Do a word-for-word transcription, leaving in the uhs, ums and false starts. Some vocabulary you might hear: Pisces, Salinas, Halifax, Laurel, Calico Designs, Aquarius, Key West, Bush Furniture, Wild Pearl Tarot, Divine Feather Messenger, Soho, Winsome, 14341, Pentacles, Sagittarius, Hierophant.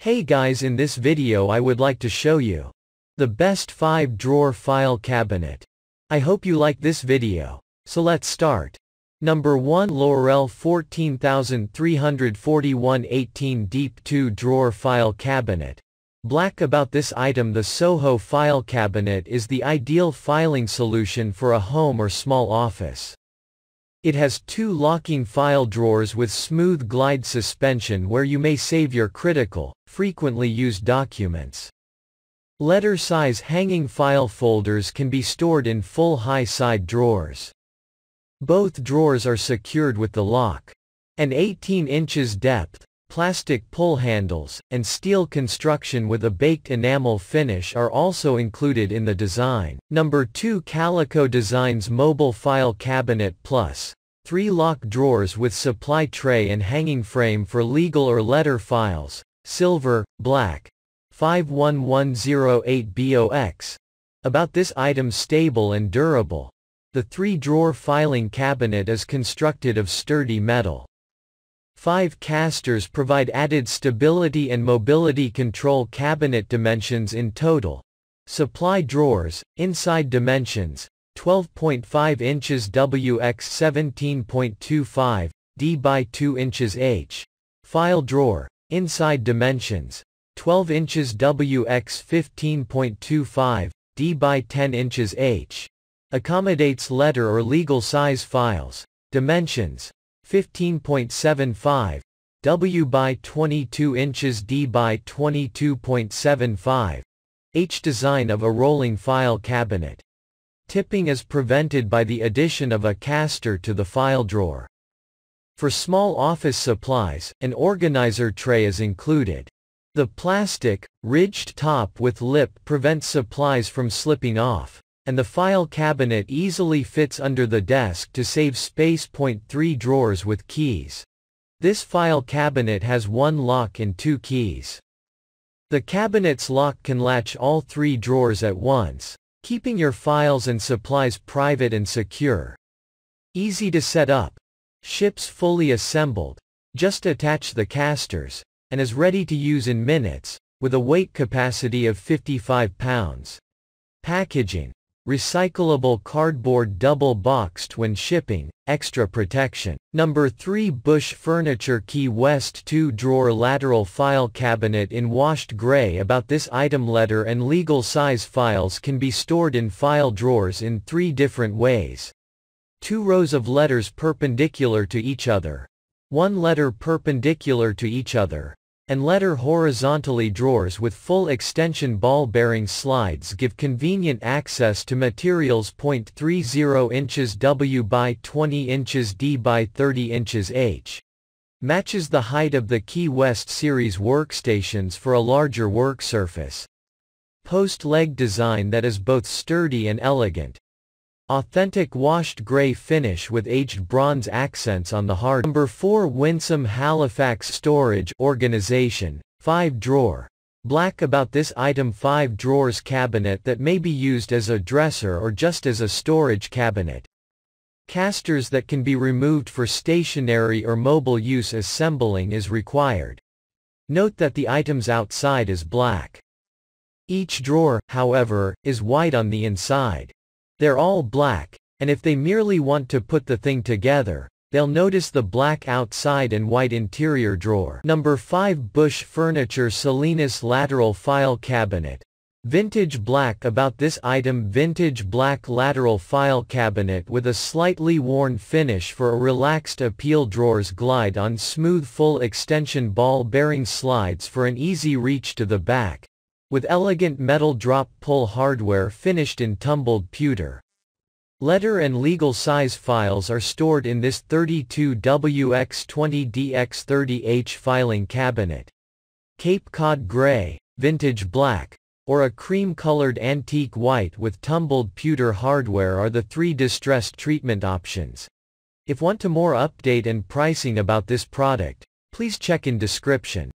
Hey guys, in this video I would like to show you the best five drawer file cabinet. I hope you like this video. So let's start. Number one, Laurel fourteen thousand three hundred forty-one eighteen deep two drawer file cabinet. Black about this item: the Soho file cabinet is the ideal filing solution for a home or small office. It has two locking file drawers with smooth glide suspension where you may save your critical, frequently used documents. Letter size hanging file folders can be stored in full high side drawers. Both drawers are secured with the lock. An eighteen inches depth, plastic pull handles, and steel construction with a baked enamel finish are also included in the design. Number two, Calico Designs Mobile File Cabinet Plus. Three lock drawers with supply tray and hanging frame for legal or letter files. Silver, black. five one one zero eight B O X. About this item: stable and durable. The three-drawer filing cabinet is constructed of sturdy metal. Five casters provide added stability and mobility. Control cabinet dimensions in total. Supply drawers, inside dimensions, twelve point five inches W by seventeen point two five, D by two inches H. File drawer, inside dimensions, twelve inches W by fifteen point two five, D by ten inches H. Accommodates letter or legal size files. Dimensions, fifteen point seven five, W by twenty-two inches, D by twenty-two point seven five, H. Design of a rolling file cabinet. Tipping is prevented by the addition of a caster to the file drawer. For small office supplies, an organizer tray is included. The plastic, ridged top with lip prevents supplies from slipping off, and the file cabinet easily fits under the desk to save space. Three drawers with keys. This file cabinet has one lock and two keys. The cabinet's lock can latch all three drawers at once, keeping your files and supplies private and secure. Easy to set up. Ships fully assembled. Just attach the casters, and is ready to use in minutes, with a weight capacity of fifty-five pounds. Packaging. Recyclable cardboard, double boxed when shipping, extra protection. Number three, Bush Furniture Key West two drawer lateral file cabinet in washed gray. About this item: letter and legal size files can be stored in file drawers in three different ways. Two rows of letters perpendicular to each other, one letter perpendicular to each other, and letter horizontally. Drawers with full extension ball bearing slides give convenient access to materials. thirty inches W by twenty inches D by thirty inches H. Matches the height of the Key West series workstations for a larger work surface. Post leg design that is both sturdy and elegant. Authentic washed gray finish with aged bronze accents on the hard. Number four, Winsome Halifax Storage Organization, five drawer. Black. About this item: five drawers cabinet that may be used as a dresser or just as a storage cabinet. Casters that can be removed for stationary or mobile use. Assembling is required. Note that the item's outside is black. Each drawer, however, is white on the inside. They're all black, and if they merely want to put the thing together, they'll notice the black outside and white interior drawer. Number five, Bush Furniture Salinas Lateral File Cabinet. Vintage black. About this item: vintage black lateral file cabinet with a slightly worn finish for a relaxed appeal. Drawers glide on smooth full extension ball bearing slides for an easy reach to the back, with elegant metal drop-pull hardware finished in tumbled pewter. Letter and legal size files are stored in this thirty-two W by twenty D by thirty H filing cabinet. Cape Cod gray, vintage black, or a cream-colored antique white with tumbled pewter hardware are the three distressed treatment options. If want to more update and pricing about this product, please check in description.